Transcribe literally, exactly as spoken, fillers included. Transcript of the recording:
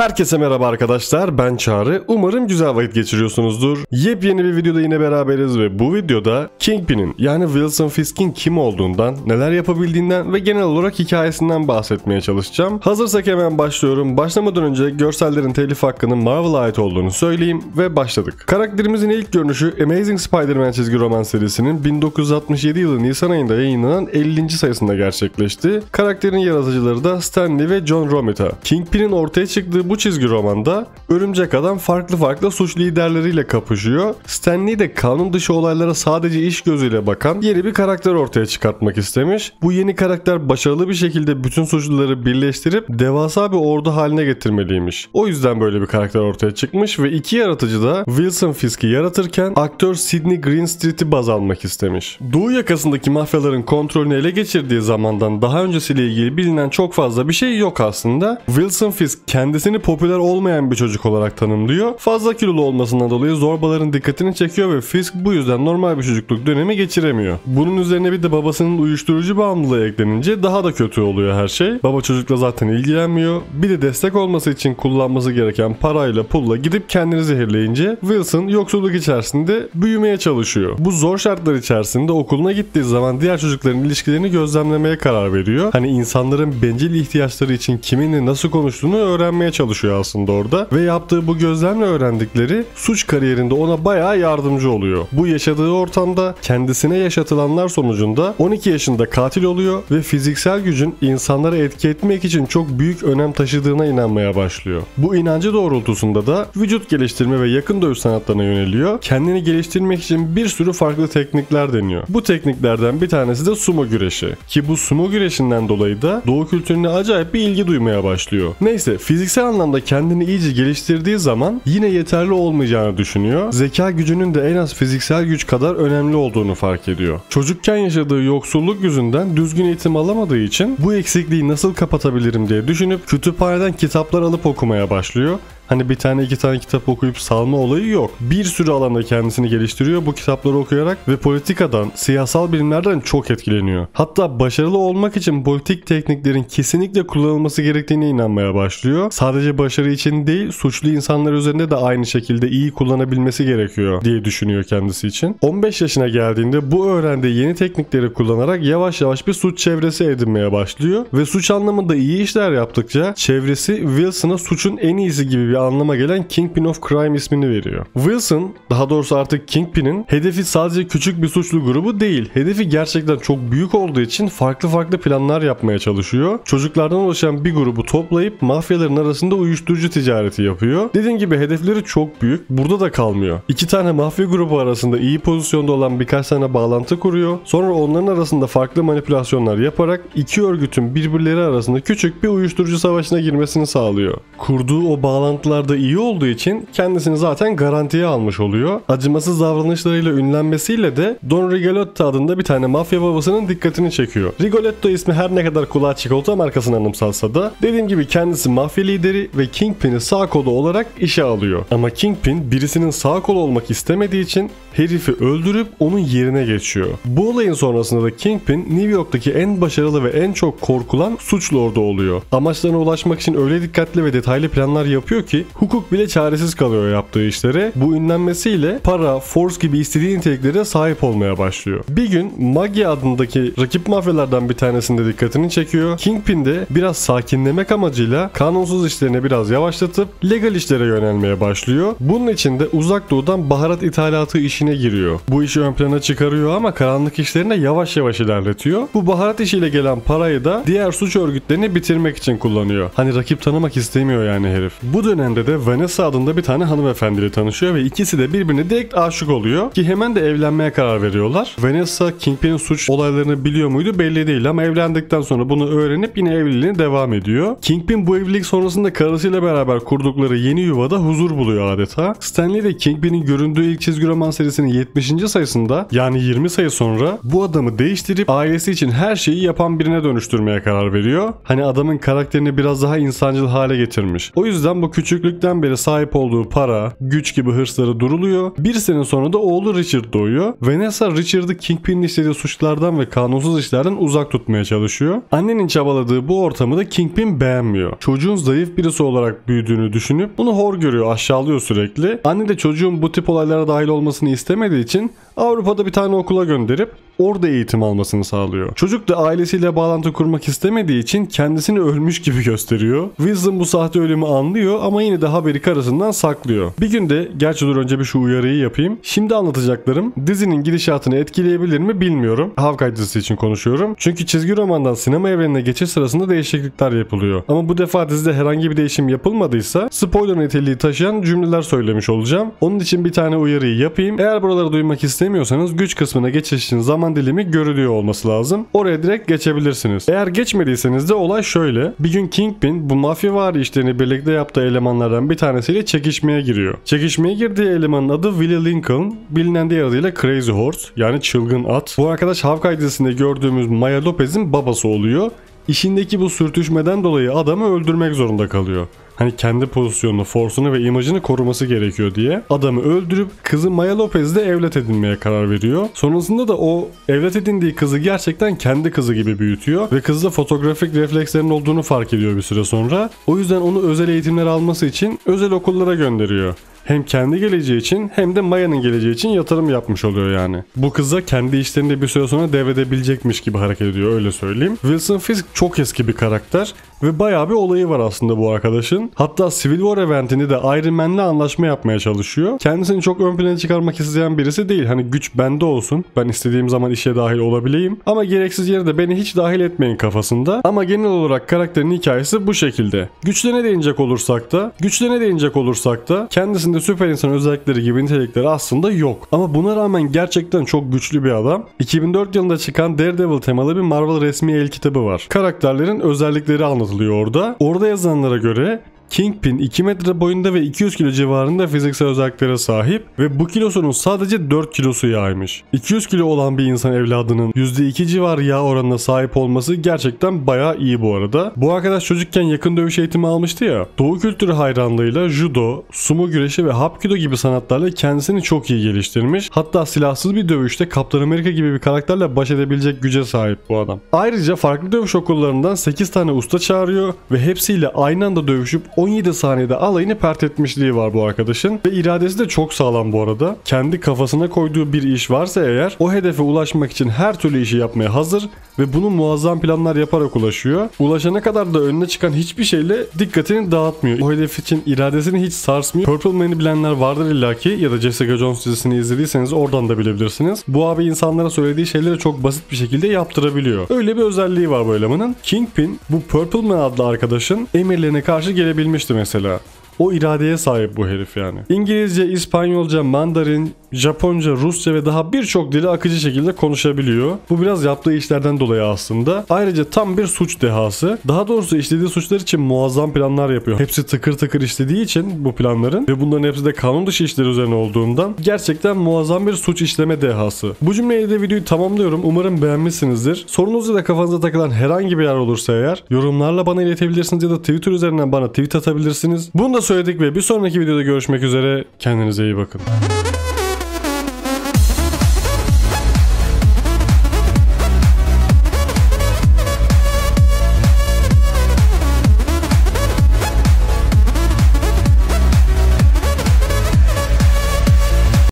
Herkese merhaba arkadaşlar, ben Çağrı. Umarım güzel vakit geçiriyorsunuzdur. Yepyeni bir videoda yine beraberiz ve bu videoda Kingpin'in yani Wilson Fisk'in kim olduğundan, neler yapabildiğinden ve genel olarak hikayesinden bahsetmeye çalışacağım. Hazırsak hemen başlıyorum. Başlamadan önce görsellerin telif hakkının Marvel'a ait olduğunu söyleyeyim ve başladık. Karakterimizin ilk görünüşü Amazing Spider-Man çizgi roman serisinin bin dokuz yüz altmış yedi yılı Nisan ayında yayınlanan ellinci sayısında gerçekleşti. Karakterin yaratıcıları da Stan Lee ve John Romita. Kingpin'in ortaya çıktığı bu çizgi romanda Örümcek Adam farklı farklı suç liderleriyle kapışıyor. Stan Lee de kanun dışı olaylara sadece iş gözüyle bakan yeni bir karakter ortaya çıkartmak istemiş. Bu yeni karakter başarılı bir şekilde bütün suçluları birleştirip devasa bir ordu haline getirmeliymiş. O yüzden böyle bir karakter ortaya çıkmış ve iki yaratıcı da Wilson Fisk'i yaratırken aktör Sidney Greenstreet'i baz almak istemiş. Doğu yakasındaki mafyaların kontrolünü ele geçirdiği zamandan daha öncesiyle ilgili bilinen çok fazla bir şey yok aslında. Wilson Fisk kendisini popüler olmayan bir çocuk olarak tanımlıyor. Fazla kilolu olmasından dolayı zorbaların dikkatini çekiyor ve Fisk bu yüzden normal bir çocukluk dönemi geçiremiyor. Bunun üzerine bir de babasının uyuşturucu bağımlılığı eklenince daha da kötü oluyor her şey. Baba çocukla zaten ilgilenmiyor. Bir de destek olması için kullanması gereken parayla pulla gidip kendini zehirleyince Wilson yoksulluk içerisinde büyümeye çalışıyor. Bu zor şartlar içerisinde okuluna gittiği zaman diğer çocukların ilişkilerini gözlemlemeye karar veriyor. Hani insanların bencil ihtiyaçları için kiminle nasıl konuştuğunu öğrenmeye çalışıyor aslında orada ve yaptığı bu gözlemle öğrendikleri suç kariyerinde ona bayağı yardımcı oluyor. Bu yaşadığı ortamda kendisine yaşatılanlar sonucunda on iki yaşında katil oluyor ve fiziksel gücün insanlara etki etmek için çok büyük önem taşıdığına inanmaya başlıyor. Bu inancı doğrultusunda da vücut geliştirme ve yakın dövüş sanatlarına yöneliyor. Kendini geliştirmek için bir sürü farklı teknikler deniyor. Bu tekniklerden bir tanesi de sumo güreşi. Ki bu sumo güreşinden dolayı da Doğu kültürüne acayip bir ilgi duymaya başlıyor. Neyse, fiziksel anlamda kendini iyice geliştirdiği zaman yine yeterli olmayacağını düşünüyor. Zeka gücünün de en az fiziksel güç kadar önemli olduğunu fark ediyor. Çocukken yaşadığı yoksulluk yüzünden düzgün eğitim alamadığı için bu eksikliği nasıl kapatabilirim diye düşünüp kütüphaneden kitaplar alıp okumaya başlıyor. Hani bir tane iki tane kitap okuyup salma olayı yok. Bir sürü alanda kendisini geliştiriyor bu kitapları okuyarak ve politikadan, siyasal bilimlerden çok etkileniyor. Hatta başarılı olmak için politik tekniklerin kesinlikle kullanılması gerektiğine inanmaya başlıyor. Sadece başarı için değil, suçlu insanlar üzerinde de aynı şekilde iyi kullanabilmesi gerekiyor diye düşünüyor kendisi için. on beş yaşına geldiğinde bu öğrendiği yeni teknikleri kullanarak yavaş yavaş bir suç çevresi edinmeye başlıyor ve suç anlamında iyi işler yaptıkça çevresi Wilson'a suçun en iyisi gibi bir anlama gelen Kingpin of Crime ismini veriyor. Wilson, daha doğrusu artık Kingpin'in hedefi sadece küçük bir suçlu grubu değil. Hedefi gerçekten çok büyük olduğu için farklı farklı planlar yapmaya çalışıyor. Çocuklardan oluşan bir grubu toplayıp mafyaların arasında uyuşturucu ticareti yapıyor. Dediğim gibi hedefleri çok büyük. Burada da kalmıyor. İki tane mafya grubu arasında iyi pozisyonda olan birkaç tane bağlantı kuruyor. Sonra onların arasında farklı manipülasyonlar yaparak iki örgütün birbirleri arasında küçük bir uyuşturucu savaşına girmesini sağlıyor. Kurduğu o bağlantı da iyi olduğu için kendisini zaten garantiye almış oluyor. Acımasız davranışlarıyla ünlenmesiyle de Don Rigoletto adında bir tane mafya babasının dikkatini çekiyor. Rigoletto ismi her ne kadar kulağa çikolata markasını anımsalsa da dediğim gibi kendisi mafya lideri ve Kingpin'i sağ kolu olarak işe alıyor. Ama Kingpin birisinin sağ kolu olmak istemediği için herifi öldürüp onun yerine geçiyor. Bu olayın sonrasında da Kingpin New York'taki en başarılı ve en çok korkulan suçlu ordu oluyor. Amaçlarına ulaşmak için öyle dikkatli ve detaylı planlar yapıyor ki ki hukuk bile çaresiz kalıyor yaptığı işlere. Bu ünlenmesiyle para, force gibi istediği niteliklere sahip olmaya başlıyor. Bir gün Maggie adındaki rakip mafyalardan bir tanesinde dikkatini çekiyor. Kingpin de biraz sakinlemek amacıyla kanunsuz işlerini biraz yavaşlatıp legal işlere yönelmeye başlıyor. Bunun için de uzak doğudan baharat ithalatı işine giriyor. Bu işi ön plana çıkarıyor ama karanlık işlerine yavaş yavaş ilerletiyor. Bu baharat işiyle gelen parayı da diğer suç örgütlerini bitirmek için kullanıyor. Hani rakip tanımak istemiyor yani herif. Bu dönem Dönemde de Vanessa adında bir tane hanımefendiyle tanışıyor ve ikisi de birbirine direkt aşık oluyor ki hemen de evlenmeye karar veriyorlar. Vanessa Kingpin'in suç olaylarını biliyor muydu belli değil ama evlendikten sonra bunu öğrenip yine evliliğine devam ediyor. Kingpin bu evlilik sonrasında karısıyla beraber kurdukları yeni yuvada huzur buluyor adeta. Stan Lee de Kingpin'in göründüğü ilk çizgi roman serisinin yetmişinci sayısında yani yirmi sayı sonra bu adamı değiştirip ailesi için her şeyi yapan birine dönüştürmeye karar veriyor. Hani adamın karakterini biraz daha insancıl hale getirmiş. O yüzden bu küçük Küçüklükten beri sahip olduğu para, güç gibi hırsları duruluyor. Bir sene sonra da oğlu Richard doğuyor. Vanessa Richard'ı Kingpin'in işlediği suçlardan ve kanunsuz işlerden uzak tutmaya çalışıyor. Annenin çabaladığı bu ortamı da Kingpin beğenmiyor. Çocuğun zayıf birisi olarak büyüdüğünü düşünüp bunu hor görüyor, aşağılıyor sürekli. Anne de çocuğun bu tip olaylara dahil olmasını istemediği için Avrupa'da bir tane okula gönderip orada eğitim almasını sağlıyor. Çocuk da ailesiyle bağlantı kurmak istemediği için kendisini ölmüş gibi gösteriyor. Wilson bu sahte ölümü anlıyor ama yine de haberi karısından saklıyor. Bir gün de, gerçi dur önce bir şu uyarıyı yapayım. Şimdi anlatacaklarım dizinin gidişatını etkileyebilir mi bilmiyorum. Hawkeye dizisi için konuşuyorum. Çünkü çizgi romandan sinema evrenine geçiş sırasında değişiklikler yapılıyor. Ama bu defa dizide herhangi bir değişim yapılmadıysa spoiler niteliği taşıyan cümleler söylemiş olacağım. Onun için bir tane uyarıyı yapayım. Eğer buraları duymak istemiyorsanız güç kısmına geçiş için zaman dilimi görülüyor olması lazım. Oraya direkt geçebilirsiniz. Eğer geçmediyseniz de olay şöyle. Bir gün Kingpin bu mafyavari işlerini birlikte yaptığı elemanlardan bir tanesiyle çekişmeye giriyor. Çekişmeye girdiği elemanın adı Willie Lincoln. Bilinen diğer adıyla Crazy Horse, yani çılgın at. Bu arkadaş Hawkeye dizisinde gördüğümüz Maya Lopez'in babası oluyor. İşindeki bu sürtüşmeden dolayı adamı öldürmek zorunda kalıyor. Hani kendi pozisyonunu, forsunu ve imajını koruması gerekiyor diye adamı öldürüp kızı Maya Lopez'le evlat edinmeye karar veriyor. Sonrasında da o evlat edindiği kızı gerçekten kendi kızı gibi büyütüyor ve kızda fotoğrafik reflekslerin olduğunu fark ediyor bir süre sonra. O yüzden onu özel eğitimler alması için özel okullara gönderiyor. Hem kendi geleceği için hem de Maya'nın geleceği için yatırım yapmış oluyor yani. Bu kıza kendi işlerini de bir süre sonra devredebilecekmiş gibi hareket ediyor, öyle söyleyeyim. Wilson Fisk çok eski bir karakter ve bayağı bir olayı var aslında bu arkadaşın. Hatta Civil War eventinde de Iron Man'le anlaşma yapmaya çalışıyor. Kendisini çok ön plana çıkarmak isteyen birisi değil. Hani güç bende olsun, ben istediğim zaman işe dahil olabileyim ama gereksiz yere de beni hiç dahil etmeyin kafasında. Ama genel olarak karakterin hikayesi bu şekilde. Güçlerine değinecek olursak da, güçlerine değinecek olursak da kendisinde süper insan özellikleri gibi nitelikleri aslında yok. Ama buna rağmen gerçekten çok güçlü bir adam. iki bin dört yılında çıkan Daredevil temalı bir Marvel resmi el kitabı var. Karakterlerin özellikleri anlatılıyor orada. Orada yazanlara göre Kingpin iki metre boyunda ve iki yüz kilo civarında fiziksel özelliklere sahip ve bu kilosunun sadece dört kilosu yağymış. iki yüz kilo olan bir insan evladının yüzde iki civarı yağ oranına sahip olması gerçekten bayağı iyi bu arada. Bu arkadaş çocukken yakın dövüş eğitimi almıştı ya. Doğu kültürü hayranlığıyla judo, sumo güreşi ve hapkido gibi sanatlarla kendisini çok iyi geliştirmiş. Hatta silahsız bir dövüşte Captain America gibi bir karakterle baş edebilecek güce sahip bu adam. Ayrıca farklı dövüş okullarından sekiz tane usta çağırıyor ve hepsiyle aynı anda dövüşüp on yedi saniyede alayını pert etmişliği var bu arkadaşın ve iradesi de çok sağlam bu arada. Kendi kafasına koyduğu bir iş varsa eğer o hedefe ulaşmak için her türlü işi yapmaya hazır ve bunu muazzam planlar yaparak ulaşıyor. Ulaşana kadar da önüne çıkan hiçbir şeyle dikkatini dağıtmıyor. O hedef için iradesini hiç sarsmıyor. Purple Man'i bilenler vardır illaki ya da Jessica Jones dizisini izlediyseniz oradan da bilebilirsiniz. Bu abi insanlara söylediği şeyleri çok basit bir şekilde yaptırabiliyor. Öyle bir özelliği var bu elemanın. Kingpin bu Purple Man adlı arkadaşın emirlerine karşı gelebilmiş mesela. O iradeye sahip bu herif yani. İngilizce, İspanyolca, Mandarin, Japonca, Rusça ve daha birçok dili akıcı şekilde konuşabiliyor. Bu biraz yaptığı işlerden dolayı aslında. Ayrıca tam bir suç dehası. Daha doğrusu işlediği suçlar için muazzam planlar yapıyor. Hepsi tıkır tıkır işlediği için bu planların ve bunların hepsi de kanun dışı işler üzerine olduğundan gerçekten muazzam bir suç işleme dehası. Bu cümleyle de videoyu tamamlıyorum. Umarım beğenmişsinizdir. Sorunuz ya da kafanıza takılan herhangi bir yer olursa eğer yorumlarla bana iletebilirsiniz ya da Twitter üzerinden bana tweet atabilirsiniz. Bunu da söyledik ve bir sonraki videoda görüşmek üzere. Kendinize iyi bakın.